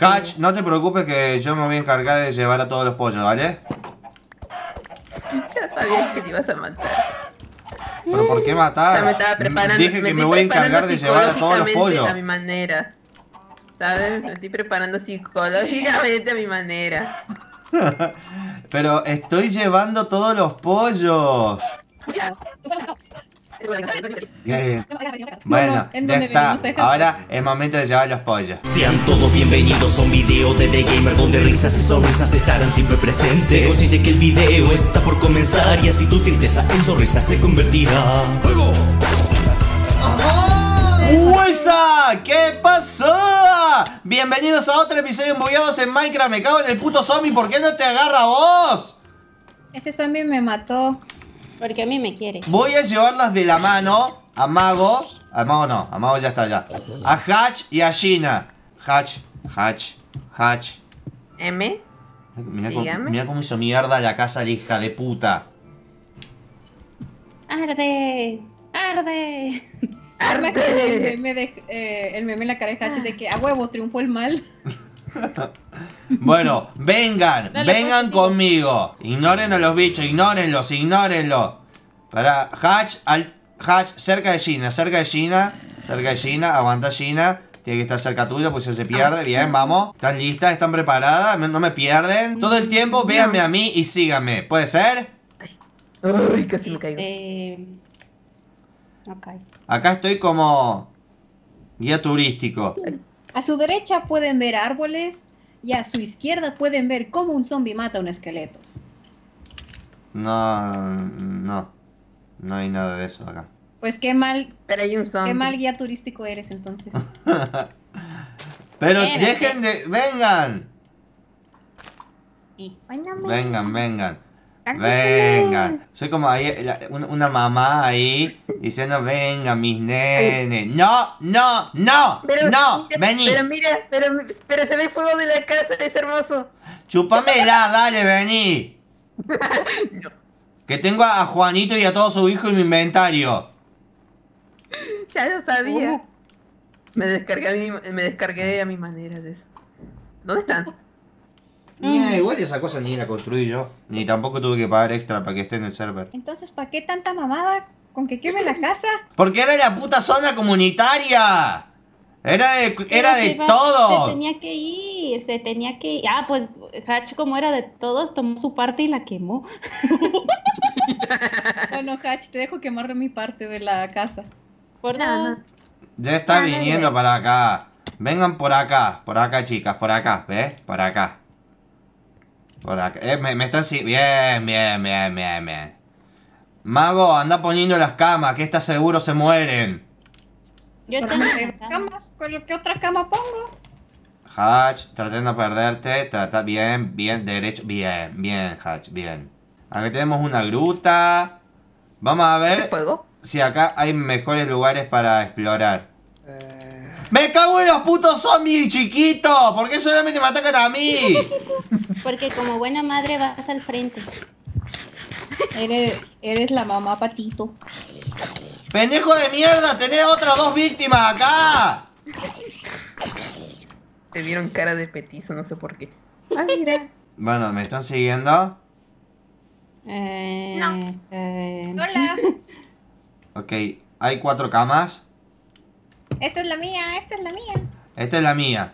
Hatch, no te preocupes que yo me voy a encargar de llevar a todos los pollos, ¿vale? Ya sabía que te ibas a matar. ¿Pero por qué matar? Me estaba preparando. Dije que me voy a encargar de llevar a todos los pollos. A mi manera, ¿sabes? Me estoy preparando psicológicamente a mi manera. Pero estoy llevando todos los pollos. Bien. Bueno, ya está. Ahora es momento de llevar los pollos. Sean todos bienvenidos a un video de DeiGamer, donde risas y sonrisas estarán siempre presentes. Considera que el video está por comenzar, y así tu tristeza en sonrisa se convertirá. ¡Fuego! ¡Huesa! ¿Qué pasó? Bienvenidos a otro episodio embogueados en Minecraft. Me cago en el puto zombie. ¿Por qué no te agarra vos? Ese zombie me mató. Porque a mí me quiere. Voy a llevarlas de la mano a Mago. A Mago no, a Mago ya está allá. A Hatch y a Shina. Hatch. ¿M? Mira cómo hizo mierda la casa de hija de puta. Arde. Arde. El meme en la cara de Hatch de que a huevo triunfó el mal. Bueno, vengan, dale, vengan conmigo. Ignoren a los bichos, ignórenlos. Para Hatch, cerca de Gina, aguanta Gina. Tiene que estar cerca tuya porque si se pierde. Bien, vamos. ¿Están listas? ¿Están preparadas? No me pierden. Todo el tiempo véanme a mí y síganme. ¿Puede ser? Uy, casi me caigo. Okay. Acá estoy como guía turístico. A su derecha pueden ver árboles y a su izquierda pueden ver cómo un zombie mata a un esqueleto. No hay nada de eso acá. Pues qué mal, pero hay un zombie. Qué mal guía turístico eres entonces. Pero dejen de... ¡Vengan! Sí. Vengan. Soy como ahí, una mamá ahí diciendo, vengan mis nenes. No. Vení. Pero mira, se ve el fuego de la casa, es hermoso. Chúpamela, dale, vení. No. Que tengo a Juanito y a todo su hijo en mi inventario. Ya lo sabía. Me descargué a mi manera de eso. ¿Dónde están? Igual esa cosa ni la construí yo. Ni tampoco tuve que pagar extra para que esté en el server. Entonces, ¿para qué tanta mamada? ¿Con que queme la casa? Porque era la puta zona comunitaria. Era de todos. Se tenía que ir. Ah, pues Hatch, como era de todos, tomó su parte y la quemó. Bueno, Hatch, te dejo quemar mi parte de la casa. Por nada. Ya está viniendo para acá. Vengan por acá, chicas, por acá, ¿ves? Por acá. Me están siguiendo. Bien. Mago, anda poniendo las camas, que estas seguro se mueren. Yo tengo camas. ¿Qué otra cama pongo? Hatch, traté de no perderte. Trata bien, derecho. Bien, Hatch, bien. Aquí tenemos una gruta. Vamos a ver si acá hay mejores lugares para explorar. ¡Me cago en los putos zombies, chiquito! ¿Por qué solamente me atacan a mí? Porque como buena madre vas al frente. Eres la mamá patito. ¡Pendejo de mierda! ¡Tenés otras dos víctimas acá! Te vieron cara de petizo, no sé por qué. Ah, mira. Bueno, ¿me están siguiendo? No. Hola. Ok, hay 4 camas. Esta es la mía. ¿Esta es mía?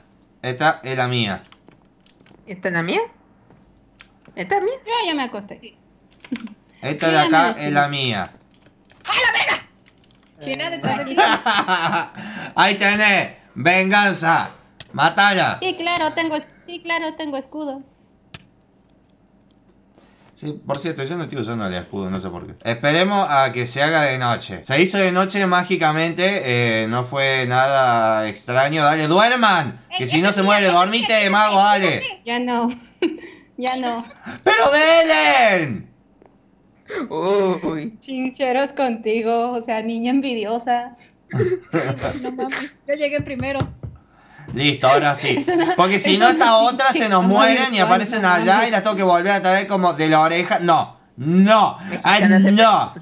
Yo ya me acosté. Sí. Esta de acá es la mía. ¡A la verga! Ahí tenés. Venganza. Matala. Sí, claro, tengo escudo. Sí, por cierto, yo no estoy usando el escudo, no sé por qué. Esperemos a que se haga de noche. Se hizo de noche mágicamente, no fue nada extraño. Dale, duerman. Que si no se muere, dormite, mago, dale. Ya no. ¡Pero delen! Uy. Chincheros contigo, o sea, niña envidiosa. No mames, yo llegué primero. Listo, ahora sí. Porque si no, esta otra se nos mueren y aparecen allá y las tengo que volver a traer como de la oreja. No. Ay, no.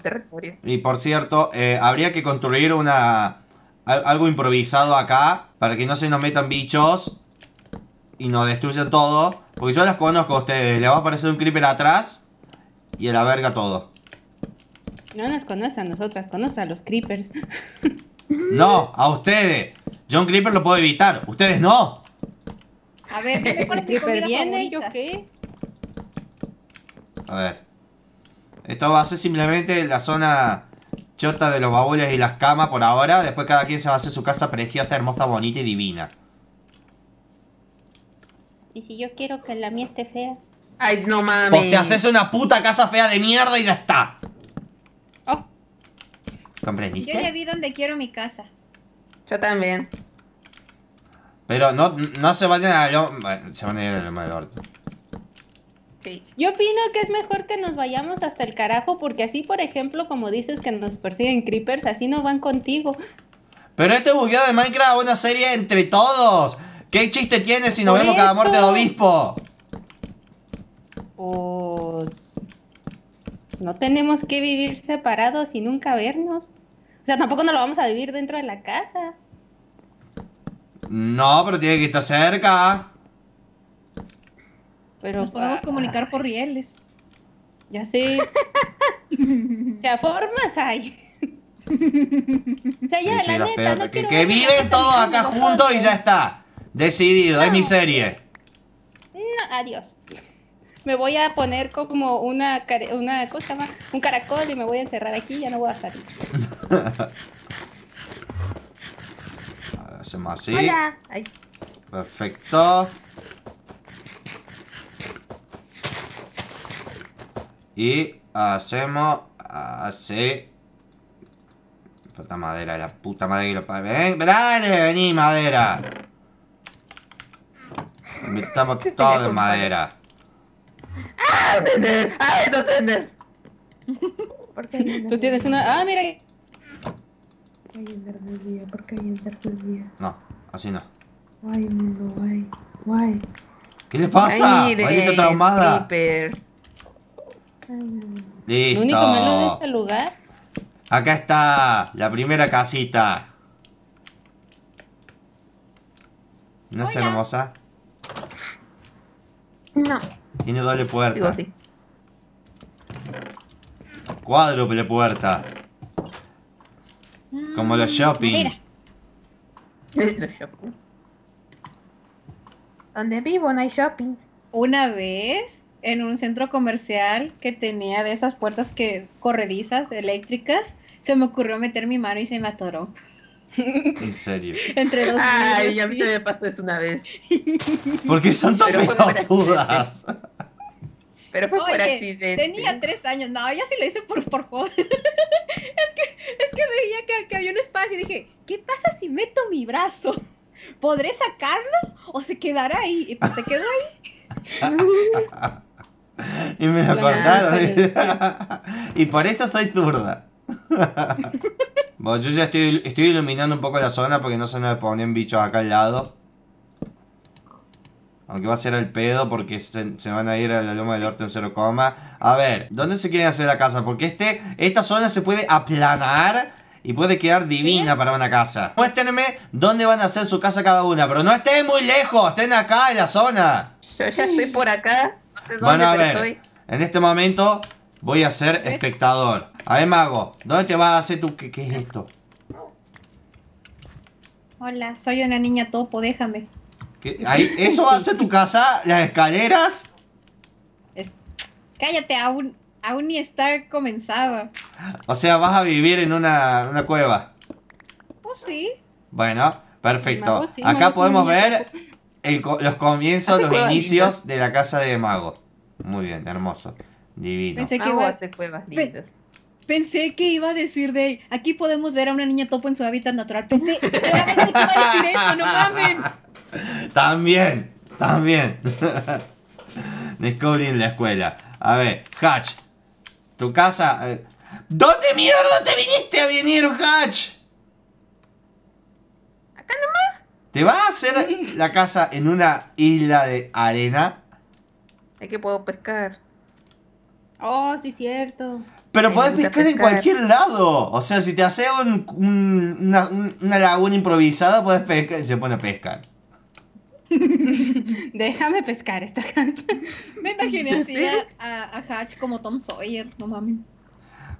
Y por cierto, habría que construir algo improvisado acá para que no se nos metan bichos. y nos destruye todo. Porque yo las conozco a ustedes. Le va a aparecer un creeper atrás y a la verga todo. No nos conoce a nosotras, conoce a los creepers. No, a ustedes. Yo un creeper lo puedo evitar, ustedes no. A ver, ¿qué el creeper viene? ¿Yo qué? A ver. Esto va a ser simplemente la zona chota de los baúles y las camas por ahora. Después cada quien se va a hacer su casa preciosa, hermosa, bonita y divina. ¿Y si yo quiero que la mía esté fea? Ay, no mames. Pues te haces una puta casa fea de mierda y ya está. Oh. ¿Comprendiste? Yo ya vi donde quiero mi casa. Yo también. Pero no se vayan a... Bueno, se van a ir al mal orto. Sí. Yo opino que es mejor que nos vayamos hasta el carajo, porque así, por ejemplo, como dices que nos persiguen creepers, así no van contigo. Pero este bugueado de Minecraft es una serie entre todos. ¿Qué chiste tiene si nos vemos cada muerte de obispo? Pues... no tenemos que vivir separados y nunca vernos. O sea, tampoco nos lo vamos a vivir dentro de la casa. No, pero tiene que estar cerca. Pero nos podemos comunicar por rieles. Ya sé. O sea, formas hay. O sea, ya, sí, la neta, no que viven todos acá juntos y ya está. Decidido, no. Es mi serie. No, adiós. Me voy a poner como una cosa más, un caracol, y me voy a encerrar aquí y ya no voy a salir. Hacemos así. Hola. Ay. Perfecto. Y hacemos así. Falta madera, la puta madre que lo pague. Ven, dale, vení, madera. Convirtamos todo en madera. ¡Ah, tender! ¡Ah, esto tender! ¿Por qué hay tú tienes una...? ¡Ah, mira! ¿Por qué hay un tercer día? No, así no. Guay, mundo, guay. Guay. ¿Qué le pasa? Maldita traumada. Listo. Lo único malo de este lugar. Acá está la primera casita. ¿No es hermosa? No. Tiene doble puerta. Digo así. Cuádruple puerta. Como los shopping. Mira. Donde vivo no hay shopping. Una vez... en un centro comercial que tenía de esas puertas que corredizas, eléctricas, se me ocurrió meter mi mano y se me atoró. ¿En serio? Entre los ay, a mí se me pasó esto una vez. ¿Por qué son tan pelotudas? Pero fue por accidente. Tenía 3 años. No, yo sí lo hice por joder. Es que veía que había un espacio y dije, ¿qué pasa si meto mi brazo? ¿Podré sacarlo o se quedará ahí? Y pues se quedó ahí. Y me lo cortaron. Y por eso soy zurda. Bueno, yo ya estoy iluminando un poco la zona porque no se nos ponen bichos acá al lado. Aunque va a ser el pedo porque se van a ir a la Loma del Orto en 0, a ver, ¿dónde se quieren hacer la casa? Porque esta zona se puede aplanar y puede quedar divina. ¿Sí? Para una casa. Muéstrenme dónde van a hacer su casa cada una. Pero no estén muy lejos, estén acá en la zona. Yo ya estoy por acá. Bueno, a ver, en este momento voy a ser espectador. A ver, mago, ¿dónde te vas a hacer tú? ¿Qué es esto? Hola, soy una niña topo, déjame. Ahí, ¿eso va a ser tu casa? ¿Las escaleras? Cállate, aún ni está comenzada. O sea, ¿vas a vivir en una cueva? Pues sí. Bueno, perfecto. Mago, sí, acá mago, podemos ver... los comienzos, los inicios de la casa de mago. Muy bien, hermoso. Divino. Pensé que iba a decir de... aquí podemos ver a una niña topo en su hábitat natural. Pensé que iba a decir eso, no mamen. También. Descubrí en la escuela. A ver, Hatch. Tu casa... ¿dónde mierda te viniste a venir, Hatch? Acá nomás. ¿Te vas a hacer la casa en una isla de arena? Es que puedo pescar. Oh, sí, cierto. Pero podés pescar en cualquier lado. O sea, si te haces una laguna improvisada, podés pescar. Se pone a pescar. Déjame pescar esta Hatch. Me imaginé así a Hatch como Tom Sawyer, no mames.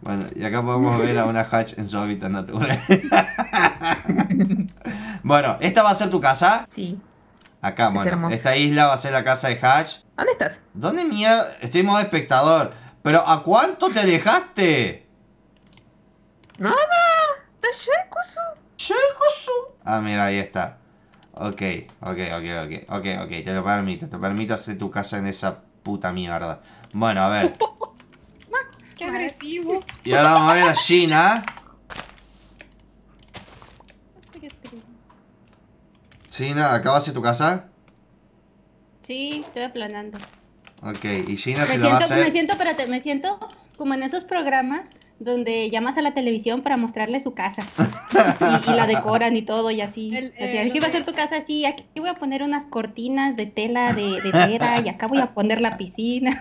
Bueno, y acá podemos ver a una Hatch en su hábitat natural. Bueno, ¿esta va a ser tu casa? Sí. Acá, es bueno, hermoso. Esta isla va a ser la casa de Hatch. ¿Dónde estás? ¿Dónde mierda? Estoy en modo espectador. ¿Pero a cuánto te dejaste? Nada. Ah, mira, ahí está. Ok, te lo permito hacer tu casa en esa puta mierda. Bueno, a ver. Qué agresivo. Y ahora vamos a ver a Shina. Shina, ¿acá va a ser tu casa? Sí, estoy aplanando. Ok, y Shina se la va a hacer. Me siento como en esos programas donde llamas a la televisión para mostrarle su casa. Y la decoran y todo y así. Aquí va a ser tu casa así. Aquí voy a poner unas cortinas de tela de tela y acá voy a poner la piscina.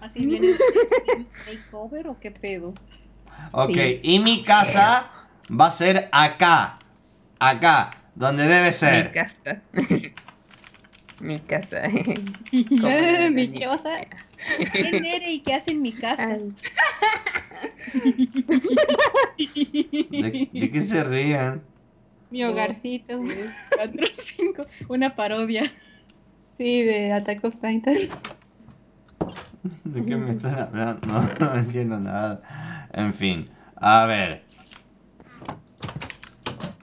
¿Así viene el makeover o qué pedo? Ok, sí. Y mi casa va a ser acá. Acá, donde debe ser. Mi casa. Mi casa. Mi choza. ¿Quién eres y qué hace en mi casa? ¿De qué se rían? Mi hogarcito. 4 o 5. Una parodia. Sí, de Attack of Titan. ¿De qué me están hablando? No entiendo nada. En fin, a ver.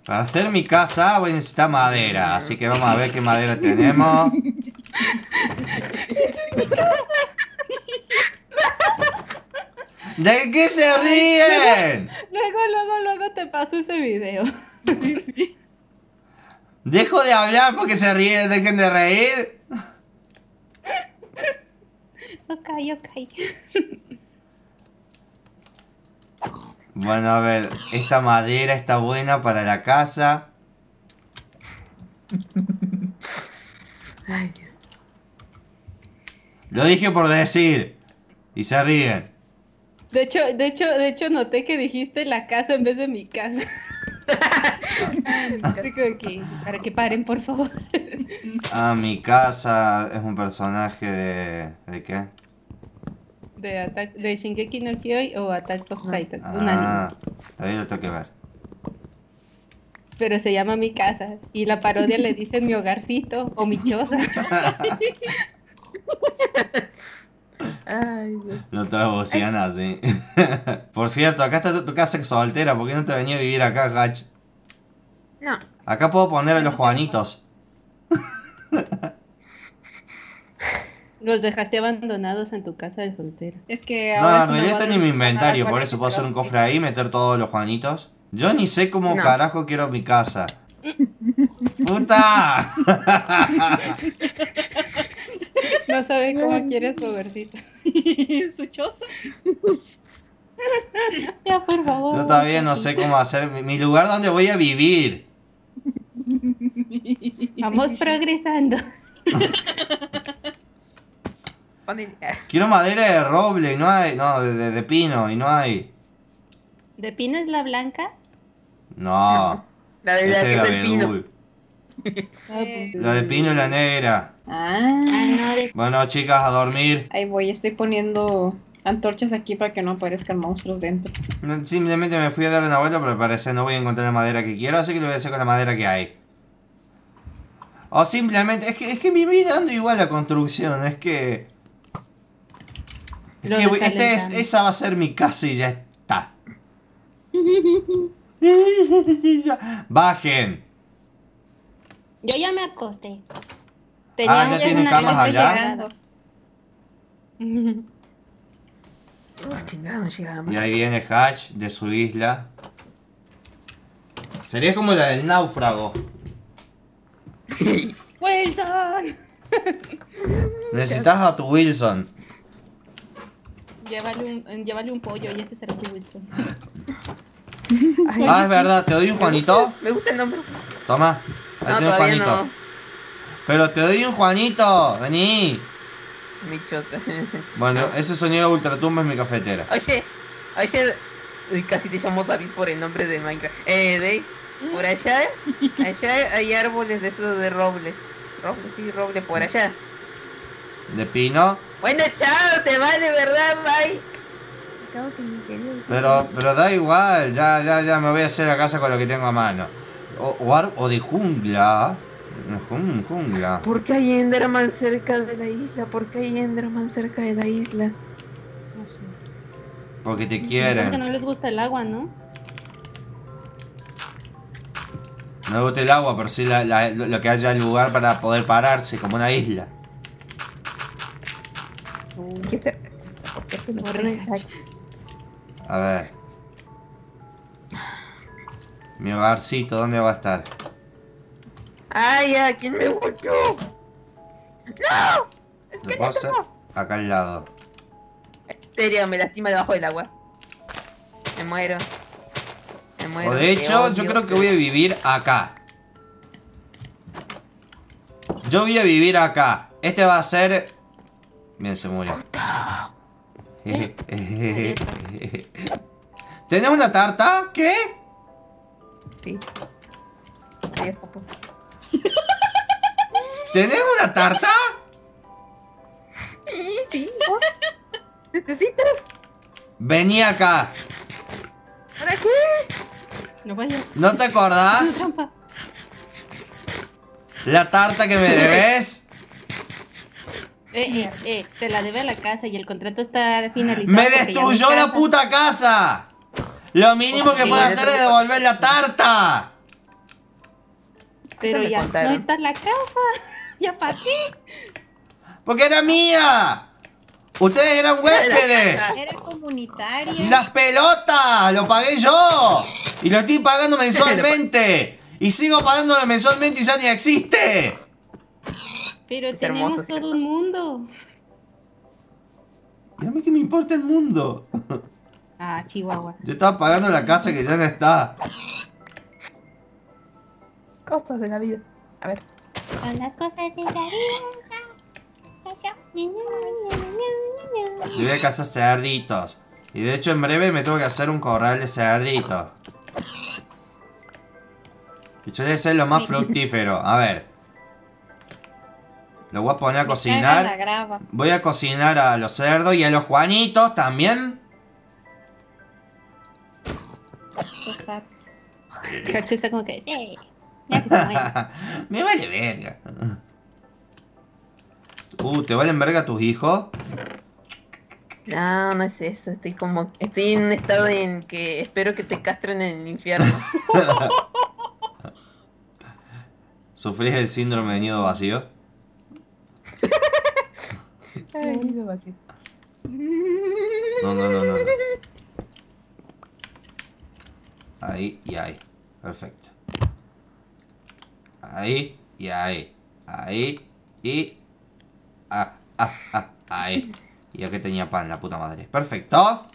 Para hacer mi casa voy a necesitar madera. Así que vamos a ver qué madera tenemos. ¿De qué se ríen? Luego te paso ese video. Sí. Dejo de hablar porque se ríen. Dejen de reír. Ok. Bueno, a ver. Esta madera está buena para la casa. Ay, Dios. Lo dije por decir. Y se ríen. De hecho noté que dijiste la casa en vez de mi casa. Así que, para que paren, por favor. Ah, mi casa es un personaje de... ¿De qué? De Shingeki no Kiyoi o Attack of Titan. Ah, todavía lo tengo que ver. Pero se llama Mi Casa. Y la parodia le dice Mi Hogarcito o Mi Choza. Ay, lo trabocian así. Por cierto, acá está tu casa soltera. ¿Por qué no te venía a vivir acá, Hatch? No. Acá puedo poner a los Juanitos. Los dejaste abandonados en tu casa de soltera. Es que ahora no, en realidad está en mi inventario. Por eso puedo hacer un cofre ahí y meter todos los Juanitos. Yo ni sé cómo carajo quiero mi casa. ¡Puta! No sabe cómo quiere su hogarcito. ¿Su choza? Ya, por favor. Yo todavía no sé cómo hacer mi lugar donde voy a vivir. Vamos progresando. Quiero madera de roble y no hay. No, de pino y no hay. ¿De pino es la blanca? No. La de la que es el pino. La de pino y la negra. Bueno, chicas, a dormir. Ahí voy, estoy poniendo antorchas aquí para que no aparezcan monstruos dentro. Simplemente me fui a dar una vuelta, pero parece no voy a encontrar la madera que quiero, así que lo voy a hacer con la madera que hay. O simplemente, es que me viví dando igual la construcción, esa va a ser mi casa y ya está. Bajen. Yo ya me acosté. Ya tienen camas allá. Y ahí viene Hatch de su isla. Sería como la del náufrago. ¡Wilson! Necesitas a tu Wilson. Llévale un pollo y ese será su Wilson. Ah, es verdad, te doy un Juanito. Me gusta el nombre. Toma, ahí tienes Juanito. No. Pero te doy un Juanito, vení. Mi chota. Bueno, ese sonido de ultratumba es mi cafetera. Oye, casi te llamo David por el nombre de Minecraft. Por allá hay árboles de esos de roble. Roble, sí, roble por allá. ¿De pino? Bueno, chao, te vas de verdad, Mike. Pero da igual, ya me voy a hacer la casa con lo que tengo a mano. O de jungla. Jungla. ¿Por qué hay Enderman cerca de la isla? ¿Por qué hay Enderman cerca de la isla? No sé. Porque te quieren. Porque no les gusta el agua, ¿no? No les gusta el agua, pero sí lo que haya lugar para poder pararse, como una isla. A ver. Mi hogarcito, ¿dónde va a estar? ¡Ay, aquí me volvió! ¡No! Es que no tengo. Acá al lado. En serio, me lastima debajo del agua. Me muero. Me muero. O de hecho, odio. Yo creo que voy a vivir acá. Yo voy a vivir acá. Este va a ser... Miren, se murió. ¿Tenés una tarta? ¿Qué? Sí. Adiós, papu. ¿Tenés una tarta? Sí. ¿Necesitas? Vení acá. ¿Para qué? No vayas. ¿No te acordás? No, la tarta que me debes. Te la debe a la casa y el contrato está finalizado. ¡Me destruyó la puta casa! Lo mínimo que puedo hacer es devolver la tarta. Pero ya no está en la casa. ¿Ya para qué? Porque era mía. Ustedes eran huéspedes. Era comunitaria. Las pelotas, lo pagué yo. Y lo estoy pagando mensualmente. Y sigo pagándolo mensualmente y ya ni existe. Pero tenemos todo un mundo. Dígame que me importa el mundo. Ah, Chihuahua. Yo estaba pagando la casa que ya no está. Cosas de la vida. A ver. Con las cosas de la vida. Yo voy a cazar cerditos. Y de hecho en breve me tengo que hacer un corral de cerditos. Que suele ser lo más fructífero. A ver. Lo voy a poner a cocinar. Voy a cocinar a los cerdos y a los juanitos también. Cacho está como que... Me vale verga. ¿Te valen verga tus hijos? No, no es eso. Estoy como... Estoy en un estado en que espero que te castren en el infierno. ¿Sufrís el síndrome de nido vacío? Ay, nido vacío. No. Ahí y ahí. Perfecto. Ahí y ahí. Ahí y... ahí. Y aquí tenía pan, la puta madre. Perfecto.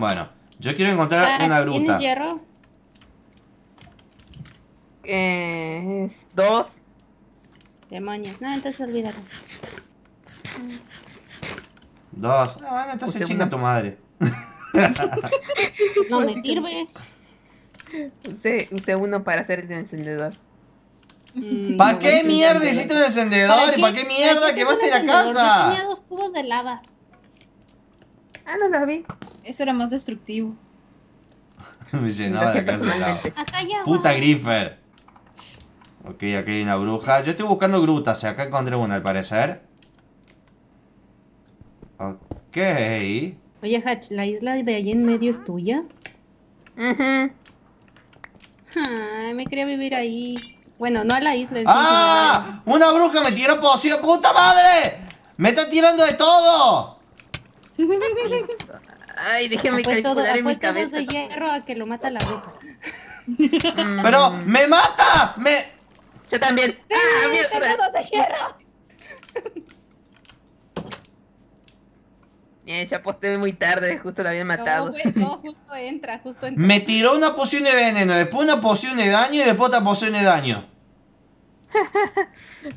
Bueno, yo quiero encontrar una gruta. ¿Tienes hierro? 2. Demonios. No, entonces olvídate. 2. No, bueno, entonces chinga a tu madre. No me sirve. Usé uno para hacer el encendedor. ¿Para qué mierda hiciste un encendedor? ¿Y para qué mierda quemaste la casa? Tenía 2 cubos de lava. Ah, no lo vi. Eso era más destructivo. Me llenaba la casa de lava. Puta Griffer. Ok, aquí hay una bruja. Yo estoy buscando grutas. Acá encontré una al parecer. Ok. Oye, Hatch, ¿la isla de allí en medio es tuya? Ajá. Ay, me quería vivir ahí. Bueno, no a la isla. ¡Ah! ¡Una bruja me tiró poción! ¡Puta madre! ¡Me está tirando de todo! Ay, déjame calcular en mi cabeza. De hierro a que lo mata la bruja. ¡Pero me mata! ¡Me! Yo también. ¡Sí, tengo 2 de hierro! Ya aposté muy tarde, justo la habían matado. No, justo entra. Me tiró una poción de veneno, después una poción de daño y después otra poción de daño.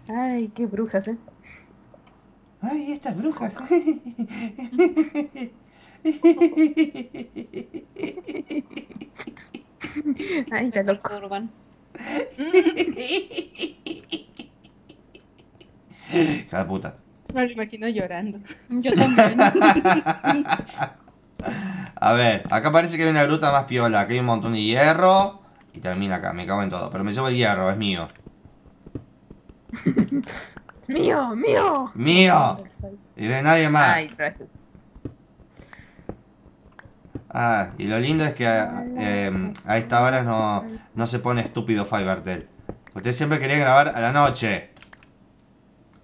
Ay, qué brujas, Ay, estas brujas. Ay, ya loco. Cada puta. Me lo imagino llorando. Yo también. A ver, acá parece que hay una gruta más piola. Aquí hay un montón de hierro. Y termina acá, me cago en todo. Pero me llevo el hierro, es mío. Mío, mío. Mío. Y de nadie más. Ay, gracias. Ah, y lo lindo es que a esta hora no se pone estúpido Fibertel. Usted siempre quería grabar a la noche.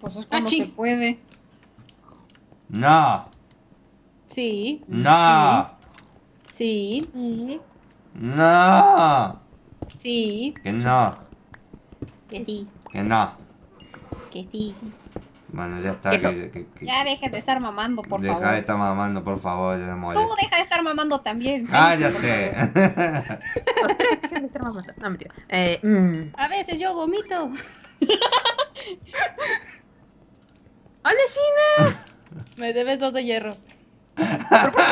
Pues es cuando se puede. No. Sí. No. Sí. Sí. No. Sí. Que no. Que sí. Que no. Que sí. Bueno, ya está. Ya deja de estar mamando, por favor. Deja de estar mamando, por favor. Tú deja de estar mamando también. ¡Cállate! Deja de estar mamando. No, mentira. A veces yo vomito. ¡Hola, Shina! Me debes 2 de hierro. ¿Por qué?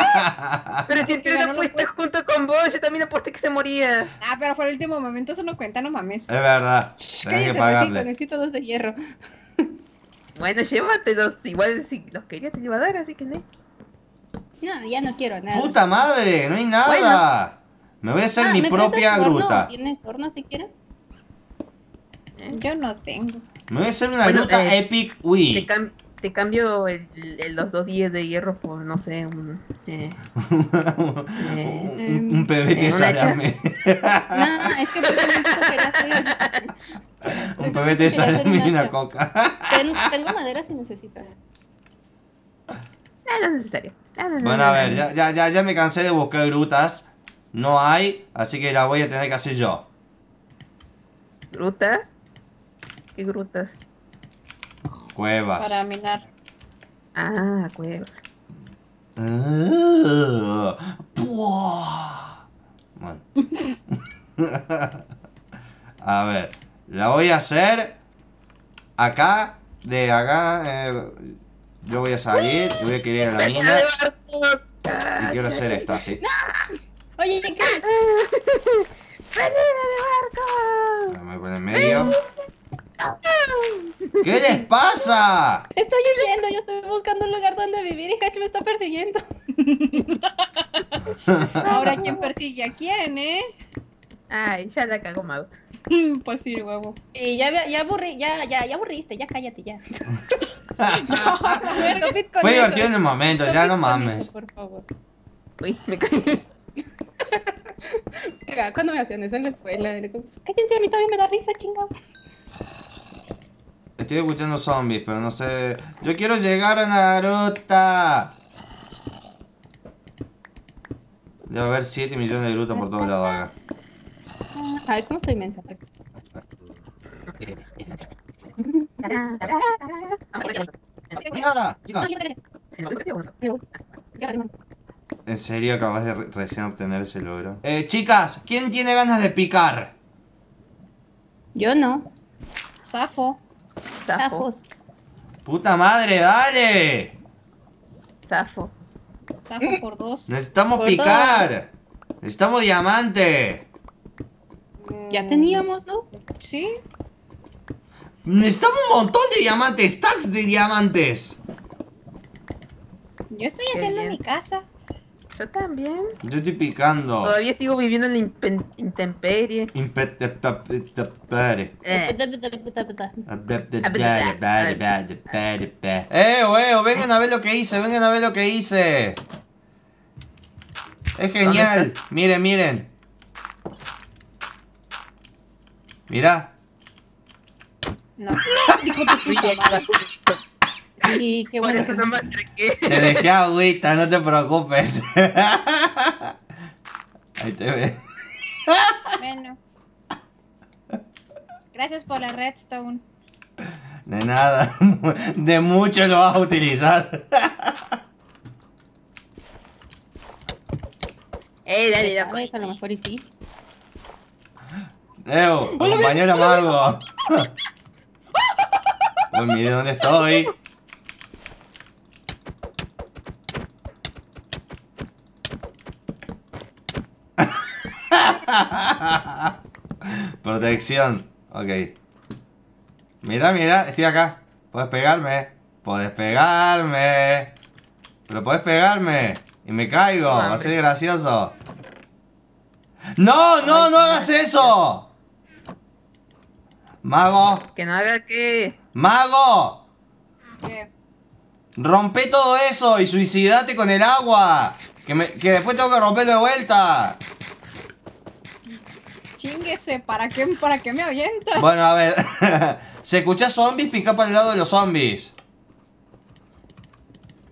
Pero si te lo apuestas junto con vos, yo también aposté que se moría. Ah, pero fue el último momento, eso no cuenta, no mames. Es verdad. Tenés que pagarle. Necesito 2 de hierro. Bueno, llévatelos. Igual si los querías te iba a dar, así que no. No, ya no quiero nada. ¡Puta madre! ¡No hay nada! Bueno. Me voy a hacer mi propia gruta. ¿Tienen horno siquiera? Yo no tengo. Me voy a hacer una gruta epic, uy. Te cambio los 2 días de hierro por, no sé, un pebete salame. No, es que por ejemplo quería hacer... Un pebete salame y una coca. Tengo madera si necesitas. No es necesario. Bueno, a ver, ya me cansé de buscar grutas. No hay, así que la voy a tener que hacer yo. ¿Gruta? ¿Qué grutas? Cuevas. Para minar. Ah, cuevas. Bueno. A ver, la voy a hacer acá, de acá. Yo voy a salir, voy a querer a la mina. Y quiero hacer esto así. ¡No! Oye, ¿qué? ¡Venida de barco! Me voy en medio. ¿Qué les pasa? Estoy huyendo, yo estoy buscando un lugar donde vivir y Hachi me está persiguiendo. Ahora, ¿quién persigue a quién, Ay, ya la cagó, mago. Pues sí, huevo. Y ya aburriste, ya cállate, ya. No, fue divertido en el momento, ya no mames. Por favor. Uy, me caí. Cuando me hacían eso en la escuela, cállense, a mí todavía me da risa, chingado. Estoy escuchando zombies, pero no sé... Yo quiero llegar a Naruta. Debe haber 7 millones de grutas por todos lados acá. A ver, ¿cómo estoy inmensa? ¡Nada! ¿En serio acabas de recién obtener ese logro? Chicas, ¿quién tiene ganas de picar? Yo no. Zafo. Zafos. Puta madre, dale. Zafo. Zafo por 2. Necesitamos por picar. 2. Necesitamos diamante. Ya teníamos, ¿no? Sí. Necesitamos un montón de diamantes, stacks de diamantes. Yo estoy haciendo mi casa. Yo también. Yo estoy picando. Todavía sigo viviendo en la intemperie. Vengan a ver lo que hice, vengan a ver lo que hice. Es genial. Miren, miren. Mirá. No. Sí, qué bueno. Te dejé agüita, no te preocupes. Ahí te ve. Bueno. Gracias por la redstone. De nada, de mucho lo vas a utilizar. Dale, dale. A lo mejor y sí. Compañero amargo. Pues mire dónde estoy. Protección, ok. Mira, mira, estoy acá. Puedes pegarme. Puedes pegarme. Pero puedes pegarme. Y me caigo. Va a ser gracioso. ¡No! ¡No! ¡No hagas eso! Mago. ¿Que no haga qué? ¡Mago! ¿Qué? Rompe todo eso y suicidate con el agua. Que después tengo que romperlo de vuelta. Chínguese, ¿para qué me avienta? Bueno, a ver. Si escuchás zombies, pica para el lado de los zombies.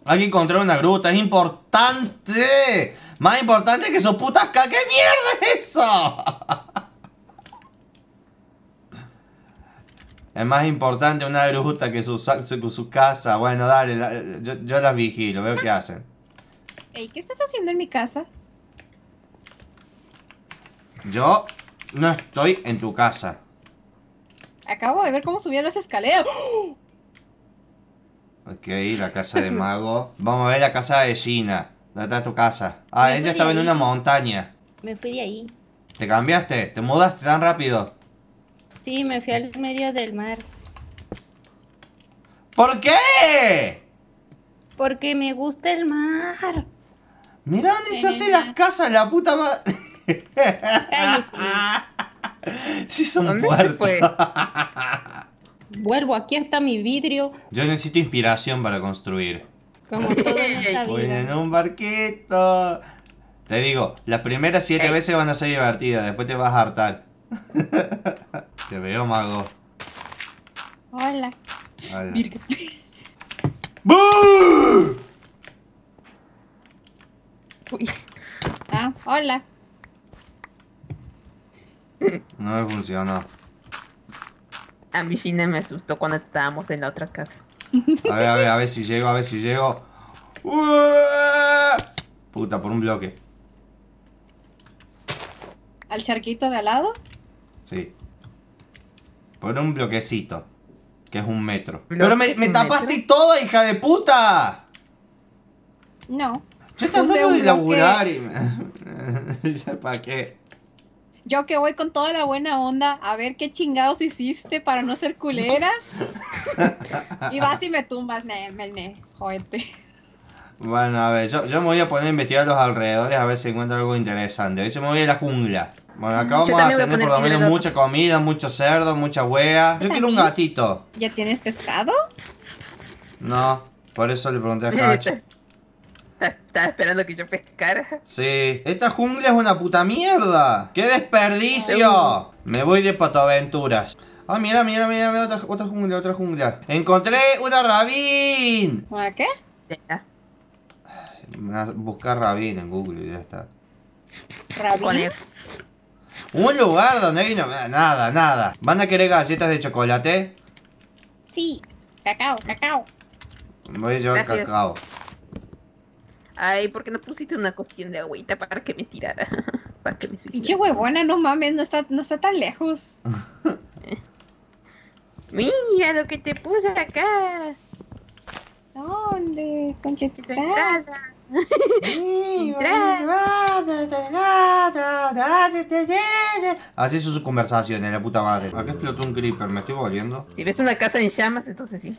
Hay que encontrar una gruta, es importante. Más importante que sus putas cacas. ¡Qué mierda es eso! Es más importante una gruta que su casa. Bueno, dale, yo las vigilo, veo qué hacen. Ey, ¿qué estás haciendo en mi casa? Yo no estoy en tu casa. Acabo de ver cómo subían las escaleras. Ok, la casa de Mago. Vamos a ver la casa de Gina. ¿Dónde está tu casa? Ah, ella estaba en una montaña. Me fui de ahí. ¿Te cambiaste? ¿Te mudaste tan rápido? Sí, me fui al medio del mar. ¿Por qué? Porque me gusta el mar. Mirá dónde se hacen las casas, la puta madre. Sí, son puertos. Vuelvo, aquí está mi vidrio. Yo necesito inspiración para construir. Como todo en esta vida. Voy en un barquito. Te digo, las primeras 7 veces van a ser divertidas. Después te vas a hartar. Te veo, Mago. Hola. Hola. ¡Bú! Ah, hola. No me funcionó. A mi Shina me asustó cuando estábamos en la otra casa. A ver si llego, ¡Uah! Puta, por un bloque. ¿Al charquito de al lado? Sí. Por un bloquecito. Que es un metro. ¡Pero me tapaste todo, hija de puta! No. Yo tratando de laburar y... ¿Para qué? Yo que voy con toda la buena onda a ver qué chingados hiciste para no ser culera. Y vas y me tumbas, jodete. Bueno, a ver, yo me voy a poner a investigar los alrededores a ver si encuentro algo interesante. De hecho, me voy a la jungla. Bueno, acá vamos a tener por lo menos mucha comida, mucho cerdo, mucha hueá. Yo quiero un gatito. ¿Ya tienes pescado? No, por eso le pregunté a Hatch. Estaba esperando que yo pescara. Sí. Esta jungla es una puta mierda. ¡Qué desperdicio! Me voy de Patoaventuras. Ah, mira, otra jungla. Encontré una rabín. ¿Una qué? Buscar rabín en Google y ya está. ¿Rabín? Un lugar donde hay una... Nada. ¿Van a querer galletas de chocolate? Sí. Cacao. Voy a llevar cacao. Ay, ¿por qué no pusiste una cocción de agüita para que me tirara? Para que me suicidara. Pinche huevona, no mames, no está tan lejos. Mira lo que te puse acá. ¿Dónde? Concha tu entrada. Así son sus conversaciones, la puta madre. ¿Para qué explotó un creeper? Me estoy volviendo. Si ves una casa en llamas, entonces sí.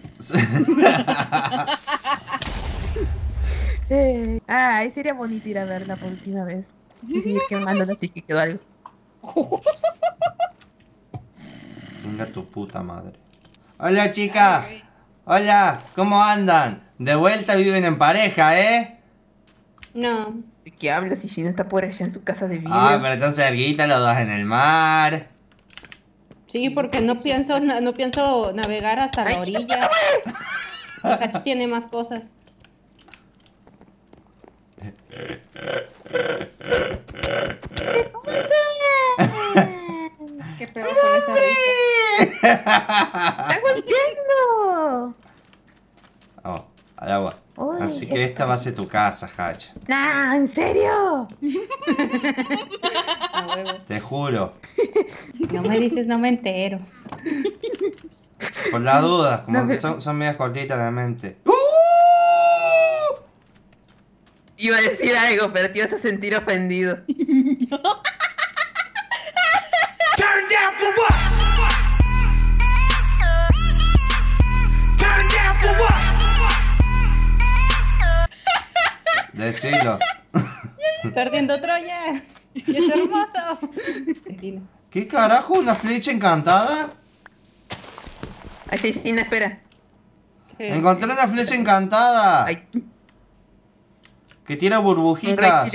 Ahí sería bonito ir a verla por última vez. Y seguir quemándola así que quedó algo. Venga tu puta madre. Hola, chicas. Hola, ¿cómo andan? De vuelta viven en pareja, ¿eh? No. ¿De qué hablas si Shina está por allá en su casa de vida? Ah, pero están cerquita los dos en el mar. Sí, porque no pienso navegar hasta la orilla. Cachi tiene más cosas. ¿Qué pedo con esa risa? ¡Está golpeando! Vamos, al agua. Uy, así que esta va a ser tu casa, Hatch. ¡Nah! ¿En serio? Te juro. No me dices, no me entero. Por la duda, como que son medias cortitas de mente. Iba a decir algo, pero te ibas a sentir ofendido. Decilo. Perdiendo Troya. Y es hermoso. ¿Qué carajo? ¿Una flecha encantada? Asesina, espera. Encontré una flecha encantada. Ay. Que tira burbujitas.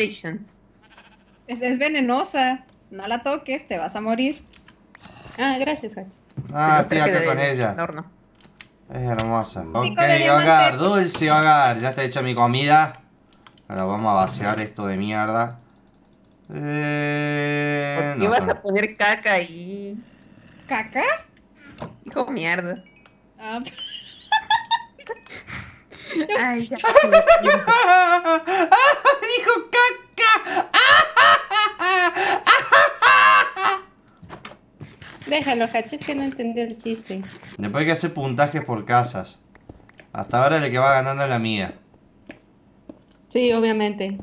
Es venenosa. No la toques, te vas a morir. Ah, gracias, Hacho. Ah, estoy acá con ella. Es hermosa. Ok, hogar, dulce hogar. Ya está hecha mi comida. Ahora vamos a vaciar esto de mierda. ¿Por qué vas a poner caca ahí? ¿Caca? Hijo mierda. Ah. Ay, ya. Dijo caca. Déjalo, Hacho, es que no entendió el chiste. Después hay que hacer puntajes por casas. Hasta ahora el que va ganando es la mía. Sí, obviamente.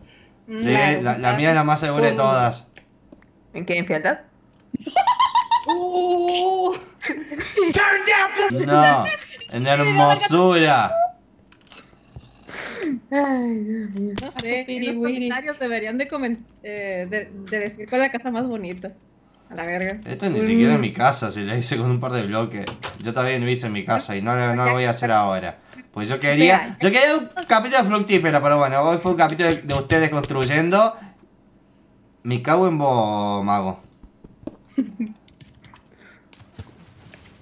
Sí, la mía es la más segura de todas. ¿En qué infialdad? No, en hermosura. Ay, no sé, los comentarios deberían de decir con la casa más bonita. A la verga. Esta ni siquiera es mi casa, si la hice con un par de bloques. Yo también lo hice en mi casa y no lo voy a hacer ahora. Pues yo quería un capítulo fructífero, pero bueno, hoy fue un capítulo de ustedes construyendo. Me cago en vos, mago.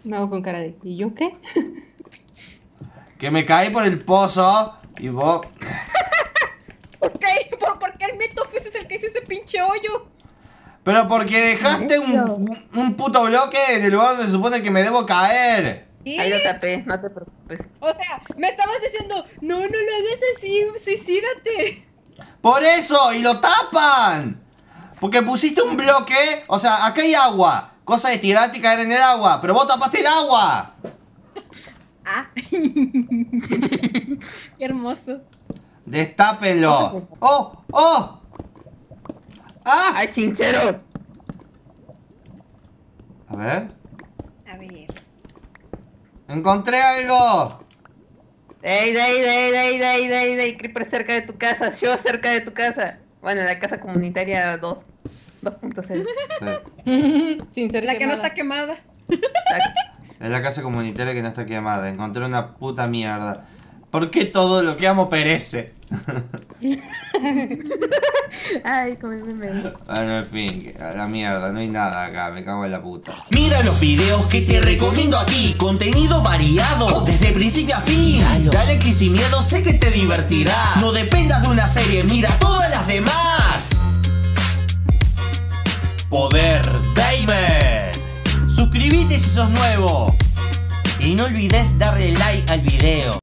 Mago con cara de... ¿Y yo qué? Que me caí por el pozo y vos... ¿Por qué el mito fuiste el que hizo ese pinche hoyo? Pero porque dejaste un puto bloque en el lugar donde se supone que me debo caer. ¿Sí? Ahí lo tapé, no te preocupes. O sea, me estabas diciendo, no, no lo hagas así, suicídate. Por eso, y lo tapan. Porque pusiste un bloque, o sea, acá hay agua. Cosa de tirarte y caer en el agua, pero vos tapaste el agua. Ah. Qué hermoso. Destápenlo. Oh, oh. Ah. Ay, chinchero. A ver. A ver. ¡Encontré algo! ¡Ey! Creeper cerca de tu casa, yo cerca de tu casa. Bueno, la casa comunitaria 2.0. Sí. Sin ser la quemada. Que no está quemada. Exacto. Es la casa comunitaria que no está quemada. Encontré una puta mierda. ¿Por qué todo lo que amo perece? Ay, como el meme. Bueno, en fin, a la mierda, no hay nada acá, me cago en la puta. Mira los videos que te recomiendo aquí. Contenido variado, desde principio a fin. Dale clic sin miedo, sé que te divertirás. No dependas de una serie, mira todas las demás. Poder Gamer. Suscríbete si sos nuevo. Y no olvides darle like al video.